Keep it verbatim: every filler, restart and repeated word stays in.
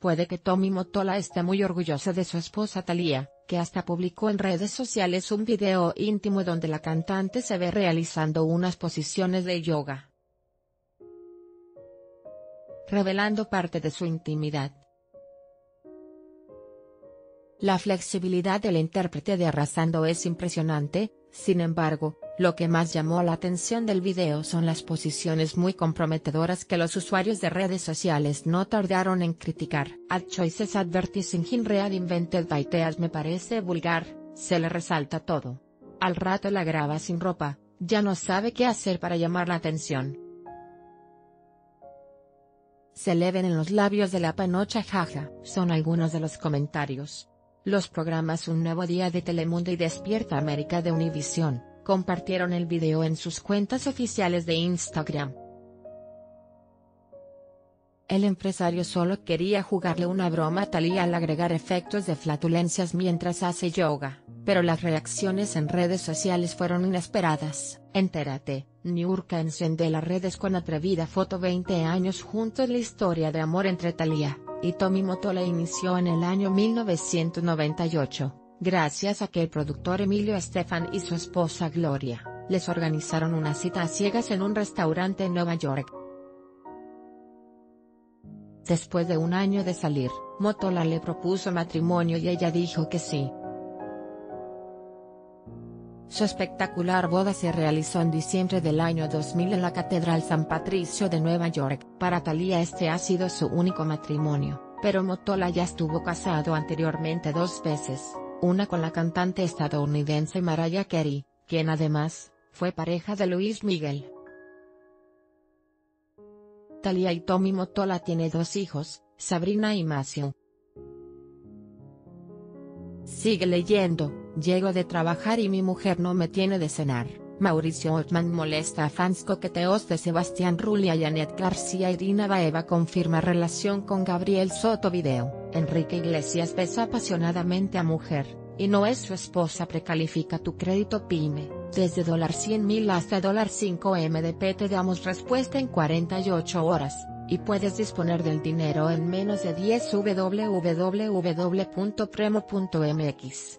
Puede que Tommy Mottola esté muy orgulloso de su esposa Thalía, que hasta publicó en redes sociales un video íntimo donde la cantante se ve realizando unas posiciones de yoga, revelando parte de su intimidad. La flexibilidad del intérprete de Arrasando es impresionante, sin embargo, lo que más llamó la atención del video son las posiciones muy comprometedoras que los usuarios de redes sociales no tardaron en criticar. Ad choices advertising in read invented by teas me parece vulgar, se le resalta todo. Al rato la graba sin ropa, ya no sabe qué hacer para llamar la atención. Se le ven en los labios de la panocha jaja, son algunos de los comentarios. Los programas Un Nuevo Día de Telemundo y Despierta América de Univisión compartieron el video en sus cuentas oficiales de Instagram. El empresario solo quería jugarle una broma a Thalía al agregar efectos de flatulencias mientras hace yoga, pero las reacciones en redes sociales fueron inesperadas. Entérate, Niurka enciende las redes con atrevida foto. Veinte años juntos. La historia de amor entre Thalía y Tommy Mottola inició en el año mil novecientos noventa y ocho. Gracias a que el productor Emilio Estefan y su esposa Gloria les organizaron una cita a ciegas en un restaurante en Nueva York. Después de un año de salir, Mottola le propuso matrimonio y ella dijo que sí. Su espectacular boda se realizó en diciembre del año dos mil en la Catedral San Patricio de Nueva York. Para Thalía este ha sido su único matrimonio, pero Mottola ya estuvo casado anteriormente dos veces. Una con la cantante estadounidense Mariah Carey, quien además, fue pareja de Luis Miguel. Thalía y Tommy Mottola tiene dos hijos, Sabrina y Mason. Sigue leyendo. Llego de trabajar y mi mujer no me tiene de cenar. Mauricio Ochtman molesta a fans. Coqueteos de Sebastián Rulli a Janet García. Irina Baeva confirma relación con Gabriel Soto. Video. Enrique Iglesias besa apasionadamente a mujer, y no es su esposa. Precalifica tu crédito pyme, desde cien mil hasta cinco millones de pesos. Te damos respuesta en cuarenta y ocho horas, y puedes disponer del dinero en menos de diez. www punto premo punto mx